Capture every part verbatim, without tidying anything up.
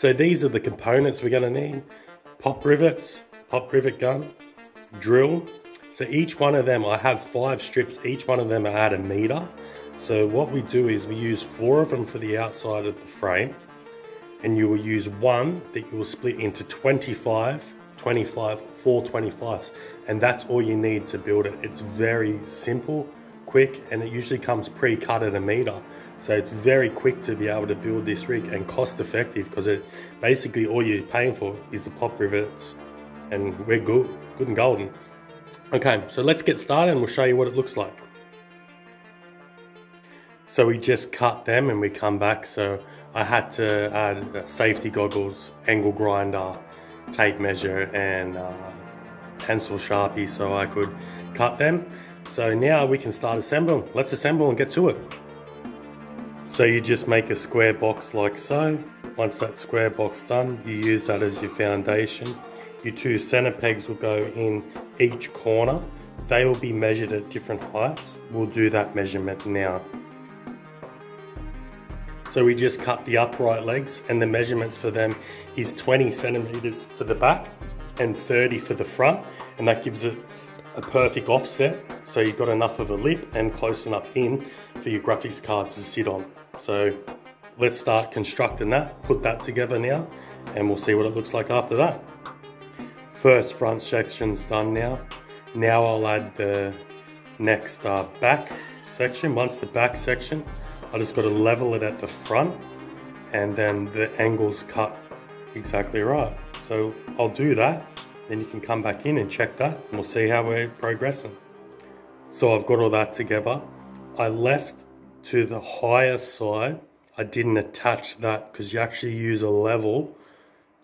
So these are the components we're going to need: pop rivets, pop rivet gun, drill. So each one of them, I have five strips, each one of them are at a meter. So what we do is we use four of them for the outside of the frame, and you will use one that you will split into twenty-five, twenty-five, four twenty-fives, and that's all you need to build it. It's very simple, quick, and it usually comes pre-cut at a meter. So it's very quick to be able to build this rig and cost effective, because it basically all you're paying for is the pop rivets, and we're good, good and golden. Okay, so let's get started and we'll show you what it looks like. So we just cut them and we come back. So I had to add safety goggles, angle grinder, tape measure, and uh, pencil sharpie so I could cut them. So now we can start assembling. Let's assemble and get to it. So you just make a square box like so. Once that square box done, you use that as your foundation. Your two center pegs will go in each corner. They will be measured at different heights. We'll do that measurement now. So we just cut the upright legs, and the measurements for them is twenty centimeters for the back and thirty for the front, and that gives it a perfect offset, so you've got enough of a lip and close enough in for your graphics cards to sit on. So let's start constructing that, put that together now, and we'll see what it looks like after that. First front section's done now. Now I'll add the next uh, back section. Once the back section, I just got to level it at the front, and then the angle's cut exactly right. So I'll do that. Then you can come back in and check that, and we'll see how we're progressing. So I've got all that together. I left to the higher side. I didn't attach that because you actually use a level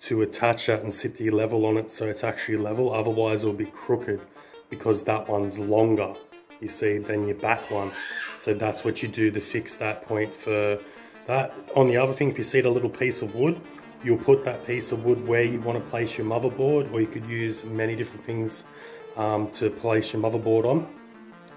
to attach that and sit the level on it, so it's actually level. Otherwise it'll be crooked because that one's longer, you see, than your back one. So that's what you do to fix that point for that. On the other thing, if you see the little piece of wood, you'll put that piece of wood where you want to place your motherboard, or you could use many different things um, to place your motherboard on,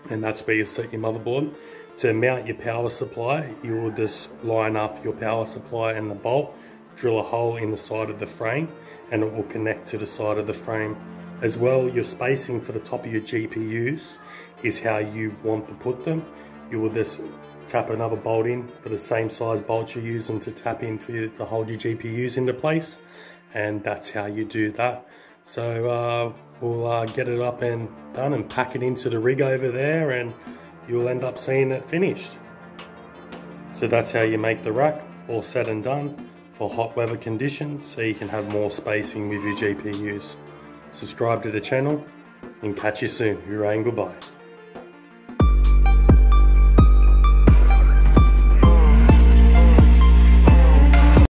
and that's where you set your motherboard. To mount your power supply, you will just line up your power supply and the bolt, drill a hole in the side of the frame, and it will connect to the side of the frame. As well, your spacing for the top of your G P Us is how you want to put them. You will just tap another bolt in for the same size bolt you're using to tap in for to hold your G P Us into place, and that's how you do that. So uh, we'll uh, get it up and done and pack it into the rig over there, and you'll end up seeing it finished. So that's how you make the rack, all said and done for hot weather conditions, so you can have more spacing with your G P Us. Subscribe to the channel and catch you soon. Hooray and goodbye.